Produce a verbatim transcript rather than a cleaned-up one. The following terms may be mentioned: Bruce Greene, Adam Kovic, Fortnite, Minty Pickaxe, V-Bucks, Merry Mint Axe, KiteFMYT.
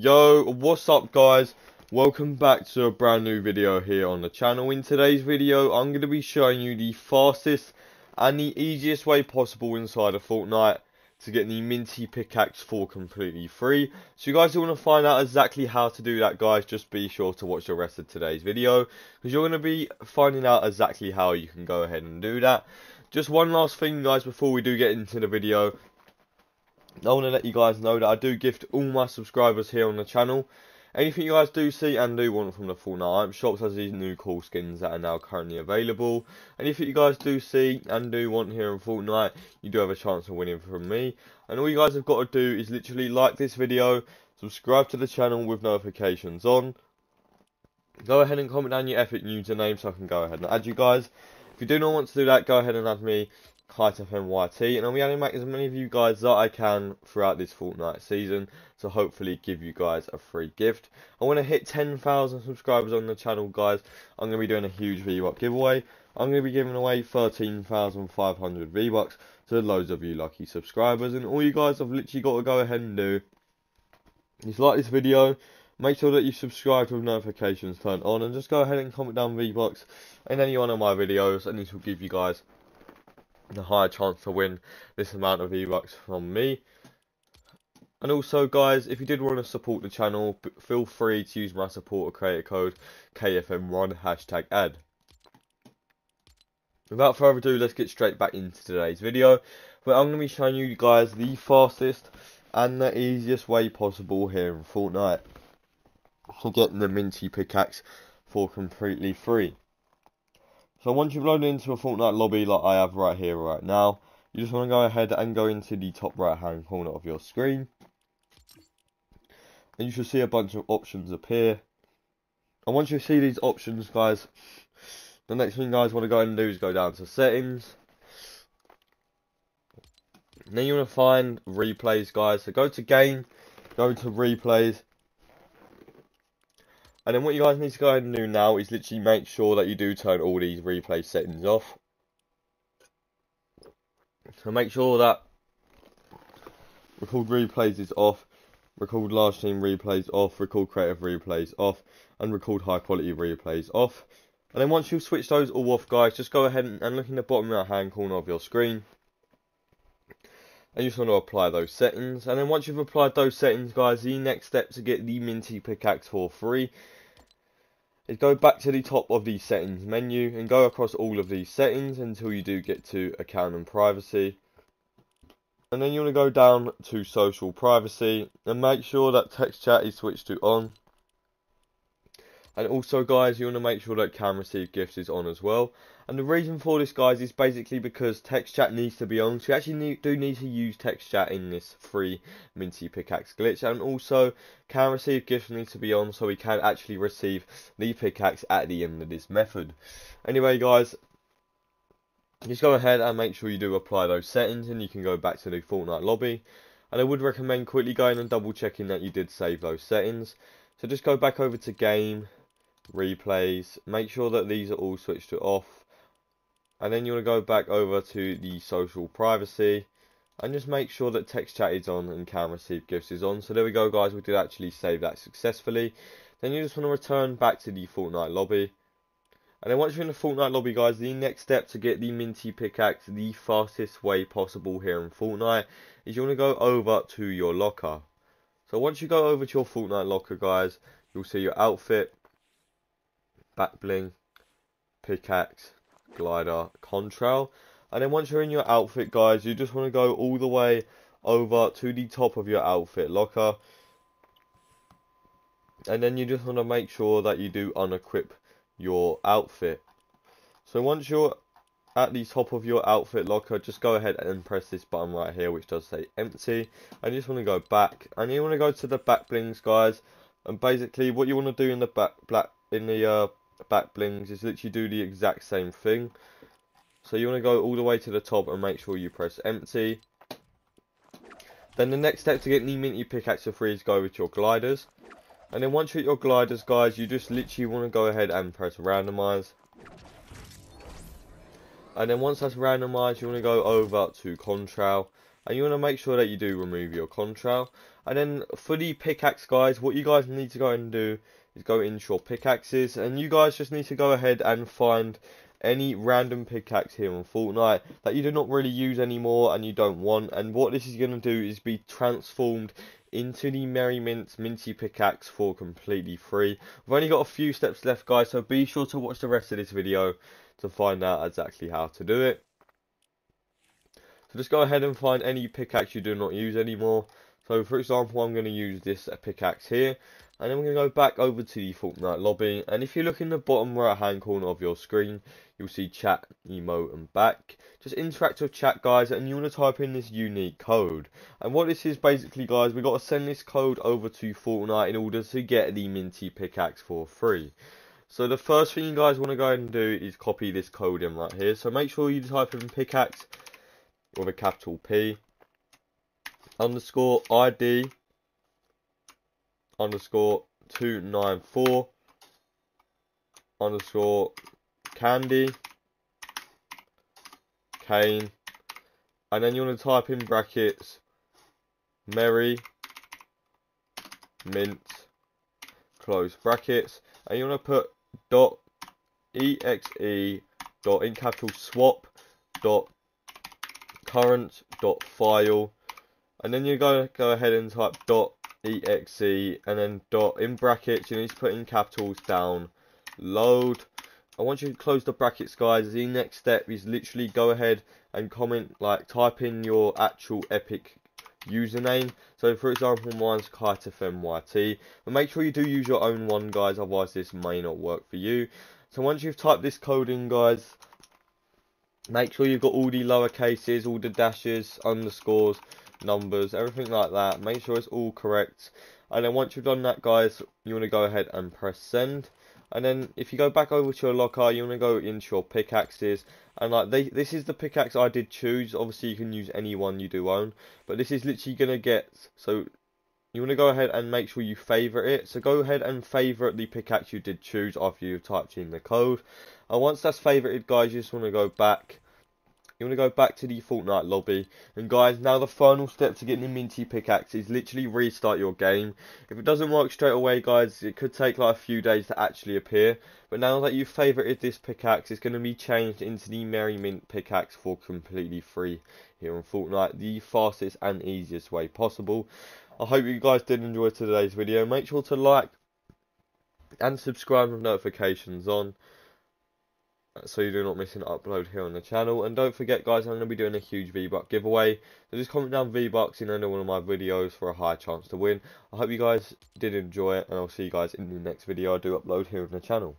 Yo, what's up guys? Welcome back to a brand new video here on the channel. In today's video, I'm going to be showing you the fastest and the easiest way possible inside of Fortnite to get the Minty Pickaxe for completely free. So you guys want to find out exactly how to do that, guys, just be sure to watch the rest of today's video, because you're going to be finding out exactly how you can go ahead and do that. Just one last thing, guys, before we do get into the video. I want to let you guys know that I do gift all my subscribers here on the channel. Anything you guys do see and do want from the Fortnite item shops, has these new cool skins that are now currently available. Anything you guys do see and do want here on Fortnite, you do have a chance of winning from me. And all you guys have got to do is literally like this video, subscribe to the channel with notifications on. Go ahead and comment down your epic username so I can go ahead and add you guys. If you do not want to do that, go ahead and add me, KiteFMYT, and I'll be able to make as many of you guys that I can throughout this Fortnite season to hopefully give you guys a free gift. I want to hit ten thousand subscribers on the channel, guys. I'm going to be doing a huge V-Buck giveaway. I'm going to be giving away thirteen thousand five hundred V-Bucks to loads of you lucky subscribers, and all you guys have literally got to go ahead and do is like this video, make sure that you subscribe with notifications turned on, and just go ahead and comment down V-Bucks in any one of my videos, and this will give you guys the higher chance to win this amount of V-Bucks from me. And also, guys, if you did want to support the channel, feel free to use my supporter creator code K F M one hashtag ad. Without further ado, let's get straight back into today's video, where I'm going to be showing you guys the fastest and the easiest way possible here in Fortnite to get the Minty Pickaxe for completely free. So once you've loaded into a Fortnite lobby like I have right here right now, you just want to go ahead and go into the top right hand corner of your screen. And you should see a bunch of options appear. And once you see these options, guys, the next thing you guys want to go ahead and do is go down to settings. And then you want to find replays, guys. So go to game, go to replays. And then what you guys need to go ahead and do now is literally make sure that you do turn all these replay settings off. So make sure that record replays is off, record large team replays off, record creative replays off, and record high quality replays off. And then once you've switched those all off, guys, just go ahead and look in the bottom right hand corner of your screen. And you just want to apply those settings. And then once you've applied those settings, guys, the next step to get the Minty Pickaxe for free is go back to the top of the settings menu and go across all of these settings until you do get to account and privacy. And then you want to go down to social privacy and make sure that text chat is switched to on. And also, guys, you want to make sure that can receive gifts is on as well. And the reason for this, guys, is basically because text chat needs to be on. So you actually need, do need to use text chat in this free Minty Pickaxe glitch. And also, can receive gifts needs to be on so we can actually receive the pickaxe at the end of this method. Anyway, guys, just go ahead and make sure you do apply those settings, and you can go back to the Fortnite lobby. And I would recommend quickly going and double checking that you did save those settings. So just go back over to game, replays, make sure that these are all switched to off. And then you want to go back over to the social privacy and just make sure that text chat is on and can receive gifts is on. So there we go, guys, we did actually save that successfully. Then you just want to return back to the Fortnite lobby. And then once you're in the Fortnite lobby, guys, the next step to get the Minty Pickaxe the fastest way possible here in Fortnite is you want to go over to your locker. So once you go over to your Fortnite locker, guys, you'll see your outfit, back bling, pickaxe, glider, contrail. And then once you're in your outfit, guys, you just want to go all the way over to the top of your outfit locker, and then you just want to make sure that you do unequip your outfit. So once you're at the top of your outfit locker, just go ahead and press this button right here, which does say empty, and you just want to go back, and you want to go to the back blings, guys. And basically what you want to do in the back black in the uh back blings is literally do the exact same thing. So you want to go all the way to the top and make sure you press empty. Then the next step to get the Minty Pickaxe for free is go with your gliders. And then once you're at your gliders, guys, you just literally want to go ahead and press randomize. And then once that's randomized, you want to go over to contrail, and you want to make sure that you do remove your contrail. And then for the pickaxe, guys, what you guys need to go and do is go into your pickaxes, and you guys just need to go ahead and find any random pickaxe here on Fortnite that you do not really use anymore and you don't want. And what this is going to do is be transformed into the Merry Mint Minty Pickaxe for completely free. We've only got a few steps left, guys, so be sure to watch the rest of this video to find out exactly how to do it. So just go ahead and find any pickaxe you do not use anymore. So for example, I'm going to use this pickaxe here, and then we're going to go back over to the Fortnite lobby, and if you look in the bottom right hand corner of your screen, you'll see chat, emote and back. Just interact with chat, guys, and you want to type in this unique code. And what this is basically, guys, we've got to send this code over to Fortnite in order to get the Minty Pickaxe for free. So the first thing you guys want to go ahead and do is copy this code in right here. So make sure you type in pickaxe with a capital P, underscore I D, underscore two nine four, underscore candy, cane, and then you want to type in brackets, Merry Mint, close brackets, and you want to put dot exe dot in capital swap dot current dot file, and then you go go ahead and type dot exe, and then dot in brackets, you need to put in capitals down load. And once you close the brackets, guys, the next step is literally go ahead and comment, like type in your actual epic username. So for example, mine's KiteFMYT, but make sure you do use your own one, guys, otherwise this may not work for you. So once you've typed this code in, guys, make sure you've got all the lower cases, all the dashes, underscores, numbers, everything like that. Make sure it's all correct. And then once you've done that, guys, you want to go ahead and press send. And then if you go back over to your locker, you want to go into your pickaxes, and like they, this is the pickaxe I did choose. Obviously you can use any one you do own, but this is literally going to get, so you want to go ahead and make sure you favorite it. So go ahead and favorite the pickaxe you did choose after you've typed in the code. And once that's favorited, guys, you just want to go back. You want to go back to the Fortnite lobby, and guys, now the final step to getting the Minty Pickaxe is literally restart your game. If it doesn't work straight away, guys, it could take like a few days to actually appear, but now that you've favorited this pickaxe, it's going to be changed into the Merry Mint Pickaxe for completely free here on Fortnite, the fastest and easiest way possible. I hope you guys did enjoy today's video. Make sure to like and subscribe with notifications on, so you do not miss an upload here on the channel. And don't forget, guys, I'm going to be doing a huge V-Buck giveaway, so just comment down V-Bucks in any one of my videos for a high chance to win. I hope you guys did enjoy it, and I'll see you guys in the next video I do upload here on the channel.